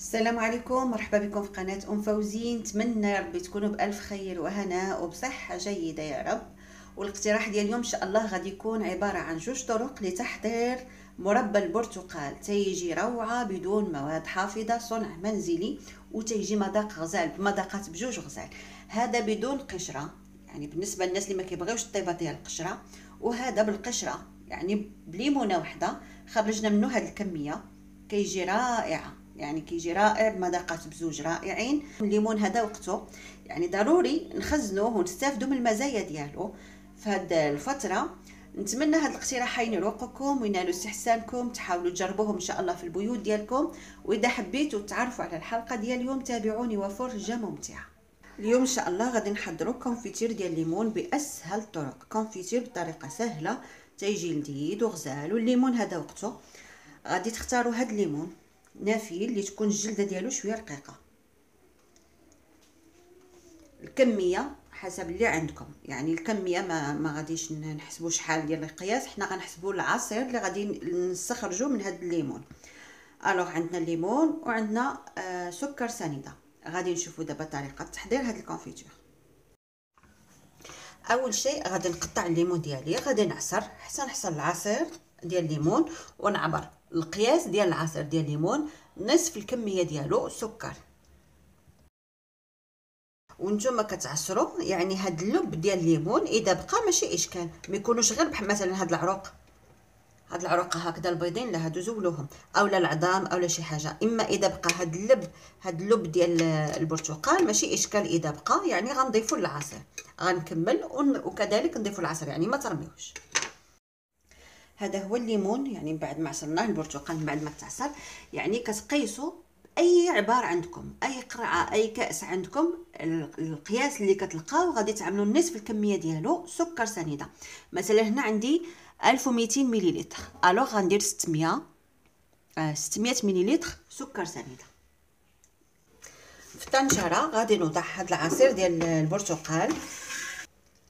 السلام عليكم، مرحبا بكم في قناة أم فوزي. نتمنى يا ربي تكونوا بألف خير وهناء وبصحة جيدة يا رب. والاقتراح ديال اليوم إن شاء الله غادي يكون عبارة عن 2 طرق لتحضير مربى البرتقال، تيجي روعة بدون مواد حافظة، صنع منزلي، وتيجي مذاق غزال بمذاقات بجوج غزال. هذا بدون قشرة، يعني بالنسبة للناس اللي ما كيبغيوش الطيبة ديال القشرة، وهذا بالقشرة يعني بليمونة وحدة خرجنا منه هاد الكمية، كيجي رائعة، يعني كيجي رائع بمذاقات بزوج رائعين. الليمون هذا وقته، يعني ضروري نخزنوه ونستافدوا من المزايا ديالو في هاد الفترة. نتمنى هاد الاقتراحين يروقوكم وينالوا استحسانكم، تحاولوا تجربوهم ان شاء الله في البيوت ديالكم. واذا حبيتوا تعرفوا على الحلقة ديال اليوم تابعوني، وفرجة ممتعة. اليوم ان شاء الله غادي نحضروا كونفيتير ديال الليمون باسهل الطرق، كونفيتير بطريقة سهلة، تيجي لذيذ وغزال. والليمون هذا وقته، غادي تختاروا هاد الليمون نافي اللي تكون الجلده ديالو شويه رقيقه، الكميه حسب اللي عندكم، يعني الكميه ما غاديش نحسبوا شحال ديال القياس، حنا غنحسبوا العصير اللي غادي نستخرجوا من هاد الليمون. الوغ عندنا الليمون وعندنا سكر سنيده. غادي نشوفوا دابا طريقه تحضير هاد الكونفيتير. اول شيء غادي نقطع الليمون ديالي، غادي نعصر حتى نحصل العصير ديال الليمون، ونعبر القياس ديال العصير ديال الليمون نصف الكميه ديالو سكر. وانتم كتعصروا يعني هاد اللب ديال الليمون اذا بقى ماشي اشكال، ما يكونوش غير بحال مثلا هاد العروق، هاد العروق هكذا البيضين، لا هادو زولوهم اولا العظام اولا شي حاجه. اما اذا بقى هاد اللب، هاد اللب ديال البرتقال ماشي اشكال اذا بقى، يعني غنضيفوا للعصير، غنكمل وكذلك نضيفوا العصير، يعني ما ترميوش. هذا هو الليمون، يعني بعد ما عصرناه. البرتقال من بعد ما تعصر يعني كتقيسوا اي عبار عندكم، اي قرعه، اي كاس عندكم، القياس اللي كتلقاو غادي تعملوا نصف الكميه ديالو سكر سنيده. مثلا هنا عندي 1200 مليلتر، الوغ غندير 600 مليلتر سكر سنيده. في طنجره غادي نوضع هذا العصير ديال البرتقال.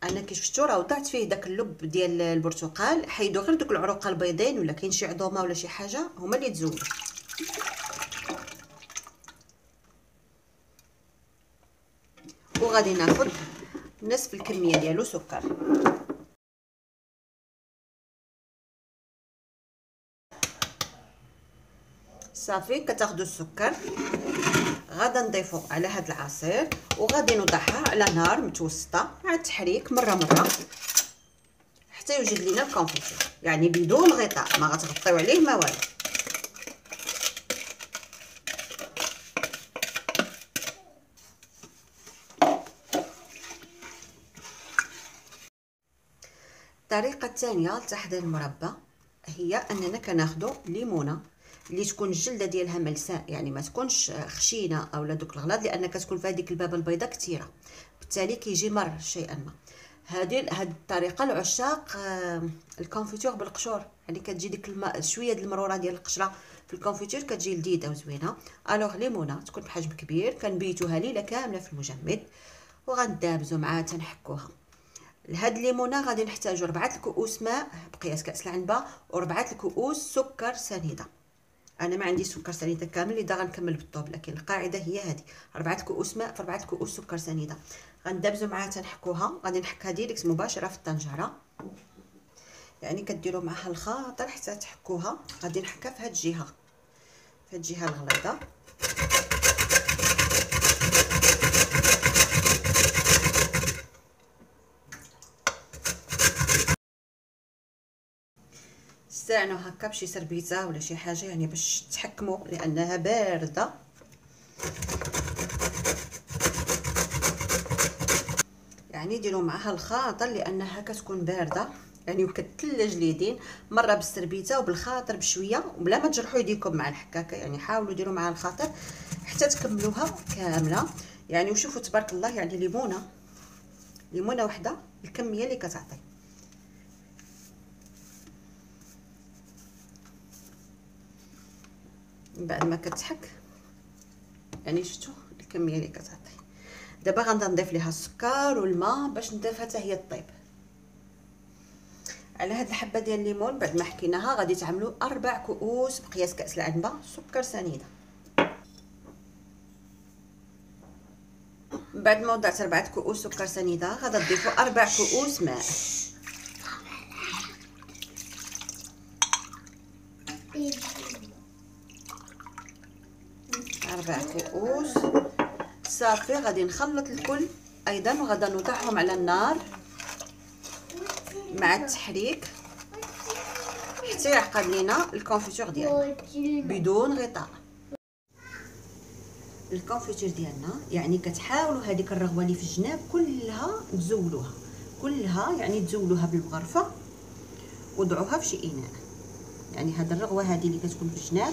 انا كي شفتو راه وضعت فيه داك اللب ديال البرتقال، حيدو غير دوك العروق البيضين، ولا كاين شي عظومه ولا شي حاجه هما اللي تزولوا. وغادي ناخذ نصف الكميه ديالو سكر. صافي كتاخذوا السكر، غادي نضيفو على هاد العصير، وغادي نوضعها على نار متوسطه مع التحريك مره حتى يوجد لينا الكونفيتير، يعني بدون غطاء، ما غتغطيو عليه ما والو. الطريقه الثانيه لتحضير المربى هي اننا كناخذوا ليمونه اللي تكون الجلده ديالها ملساء، يعني ما تكونش خشينه اولا دوك الغلاض، لان كتكون في هذيك البابه البيضاء كثيره، بالتالي كيجي مر شيئا ما. هاد الطريقه لعشاق الكونفيتير بالقشور، يعني كتجي ديك شويه ديال المروره ديال القشره في الكونفيتير، كتجي لذيذه وزوينه. الوغ ليمونه تكون بحجم كبير، كنبيتوها ليله كامله في المجمد، وغندابزو معاها تنحكوها. لهاد الليمونه غادي نحتاجو 4 الكؤوس ماء بقياس كاس العنبه، و4 الكؤوس سكر سنيده. انا ما عندي سكر سنيده كامل، اذا غنكمل بالطوب، لكن القاعده هي هذه 4 كؤوس ماء في 4 كؤوس سكر سنيده. غندبزو معاها تنحكوها، غادي نحكها ديريكت مباشره في الطنجره، يعني كديروا معها الخاطر حتى تحكوها. غادي نحكها في هاد الجهه، في هاد الجهه الغليظه، استعنوا هكا بشي سربيته ولا شي حاجه، يعني باش تحكموا لانها بارده. يعني ديروا معها الخاطر لانها كتكون بارده، يعني وكتلج اليدين مره بالسربيته وبالخاطر بشويه، وبلا ما تجرحوا يديكم مع الحكاكه، يعني حاولوا ديروا معها الخاطر حتى تكملوها كامله. يعني وشوفوا تبارك الله، يعني ليمونه وحده الكميه اللي كتعطي. بعد ما كتحك يعني شفتوا الكميه اللي كتعطي. دابا غنبدا نضيف ليها السكر والماء باش نضيفها حتى هي طيب. على هاد الحبه ديال الليمون بعد ما حكيناها غادي تعملوا 4 كؤوس بقياس كاس العنبه سكر سنيده. بعد ما وضعت 4 كؤوس سكر سنيده غادا تضيفوا 4 كؤوس ماء. كؤوس صافي. غادي نخلط الكل ايضا وغادا نوضعهم على النار مع التحريك حتى يعقد لينا الكونفيتور ديالنا بدون غطاء. الكونفيتور ديالنا يعني كتحاولوا هذيك الرغوه اللي في الجناب كلها تزولوها، كلها يعني تزولوها بالمغرفه وضعوها في شي اناء. يعني هاد الرغوه هذه اللي كتكون في الجناب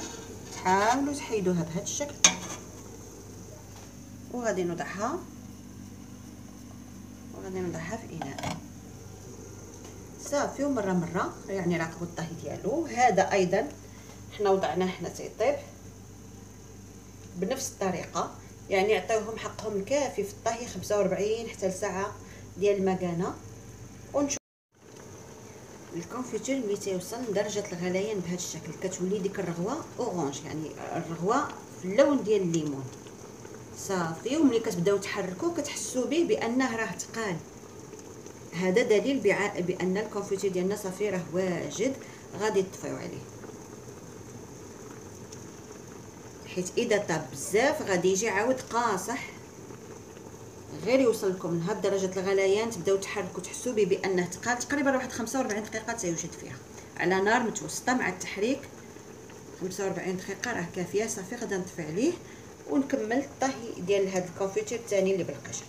حاولوا تحيدوها بهذا الشكل، وغادي نوضعها في اناء صافي. ومره مره يعني راقبوا الطهي ديالو. هذا ايضا حنا وضعناه حنا تيطيب بنفس الطريقه، يعني يعطيوهم حقهم الكافي في الطهي 45 حتى لساعه ديال المكانه. ونشوف الكونفيتير ملي تيوصل لدرجه الغليان بهذا الشكل كتولي ديك الرغوه اورانج، يعني الرغوه في اللون ديال الليمون صافي. وملي كتبداو تحركوا كتحسوا به بانه راه ثقال، هذا دليل بان الكونفيتير ديالنا صافي راه واجد. غادي تطفيو عليه حيت اذا طاب بزاف غادي يجي عاود قاصح. غير يوصل لكم لهاد درجه الغليان تبداو تحركوا تحسوا به بانه ثقال، تقريبا واحد 45 دقيقه تيوجد فيها على نار متوسطه مع التحريك. 45 دقيقه راه كافيه صافي. غادي نطفي عليه ونكمل الطهي ديال هاد الكونفيتير الثاني اللي بالقشر.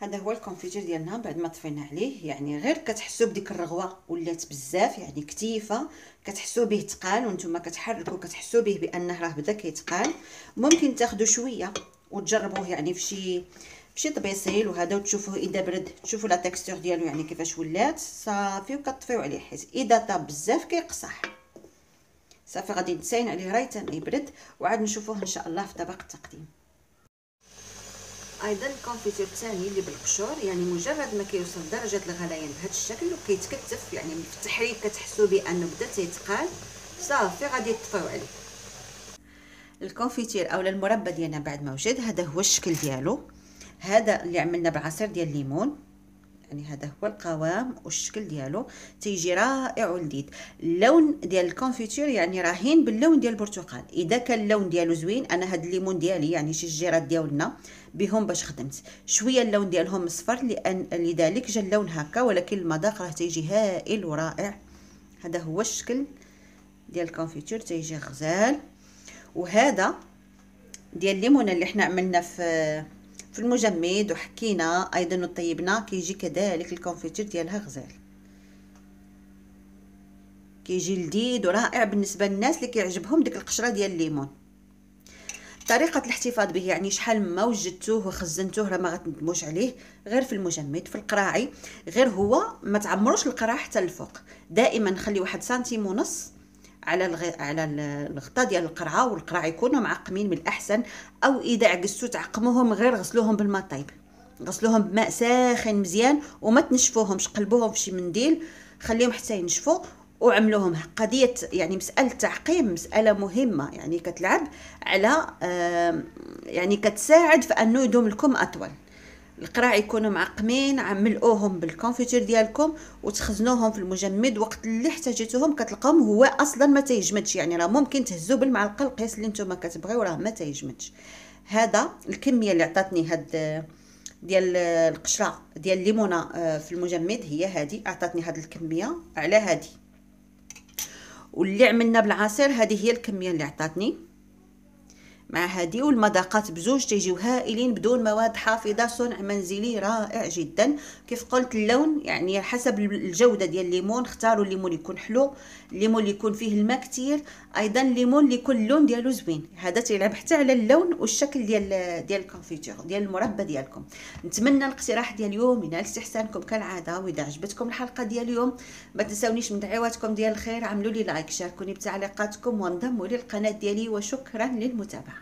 هذا هو الكونفيتير ديالنا بعد ما طفينا عليه. يعني غير كتحسوا بديك الرغوه ولات بزاف يعني كتيفه، كتحسوا به ثقال وانتم كتحركوا كتحسوا به بانه راه بدا كيتقال. ممكن تاخذوا شويه وتجربوه يعني فشي طبيصيل وهذا، وتشوفوه اذا برد تشوفوا لا تيكستور ديالو يعني كيفاش ولات صافي. وكطفيو عليه حيت اذا طاب بزاف كيقصح صافي. غادي نتساين عليه رايتان يبرد وعاد نشوفوه ان شاء الله في طبق التقديم. ايضا الكونفيتير الثاني اللي بالقشور يعني مجرد ما كيوصل درجه الغليان بهذا الشكل وكيتكتف، يعني في التحريك كتحسوا بانه بدا تيتقال صافي. غادي تطفيو عليه الكونفيتير اولا المربى ديالنا بعد ما وجد. هذا هو الشكل ديالو، هذا اللي عملنا بعصير ديال الليمون. يعني هذا هو القوام والشكل ديالو تيجي رائع ولذيذ. اللون ديال الكونفيتير يعني راهين باللون ديال البرتقال. اذا كان اللون ديالو زوين، انا هاد الليمون ديالي يعني شي الجيرات ديالنا بهم باش خدمت شويه اللون ديالهم اصفر، لان لذلك جا اللون هكا، ولكن المذاق راه تيجي هائل ورائع. هذا هو الشكل ديال الكونفيتير تيجي غزال. وهذا ديال الليمونه اللي حنا عملنا في المجمد وحكينا ايضا وطيبنا كيجي كذلك الكونفيتير ديالها غزال، كيجي لذيذ ورائع بالنسبه للناس اللي كيعجبهم ديك القشره ديال الليمون. طريقه الاحتفاظ به يعني شحال ما وجدتوه وخزنتوه راه ما غتندموش عليه، غير في المجمد في القراعي. غير هو ما تعمروش القراع حتى الفوق، دائما خلي 1.5 سم على الغطاء ديال القرعه، والقرع يكونوا معقمين من الاحسن. او اذا عكستو تعقموهم غير غسلوهم بالماء طايب، غسلوهم بماء ساخن مزيان وما تنشفوهمش، قلبوهم فشي منديل خليهم حتى ينشفوا وعملوهم. قضيه يعني مساله التعقيم مساله مهمه، يعني كتلعب على يعني كتساعد في انه يدوم لكم اطول. القراع يكونوا معقمين، عملوهم بالكونفيتير ديالكم وتخزنوهم في المجمد. وقت اللي احتاجيتوهم كتلقاهم هو اصلا ما تيجمدش، يعني راه ممكن تهزوا بالمعلقه القياس اللي نتوما كتبغيو راه ما تيجمدش. هذا الكميه اللي عطاتني هاد ديال القشره ديال الليمونه في المجمد هي هذه، عطاتني هاد الكميه على هذه. واللي عملنا بالعصير هذه هي الكميه اللي عطاتني مع هادي. والمذاقات بزوج تيجيو هائلين بدون مواد حافظه، صنع منزلي رائع جدا. كيف قلت اللون يعني حسب الجوده ديال الليمون، اختاروا الليمون يكون حلو، الليمون اللي يكون فيه الماء كتير، ايضا الليمون اللي يكون اللون ديالو زوين. هذا تيلعب حتى على اللون والشكل ديال الكونفيتير ديال المربى ديالكم. نتمنى الاقتراح ديال اليوم ينال استحسانكم كالعاده. واذا عجبتكم الحلقه ديال اليوم ما تنساونيش من دعواتكم ديال الخير، عملوا لي لايك، شاركوني بتعليقاتكم وانضموا للقناه ديالي. وشكرا للمتابعه.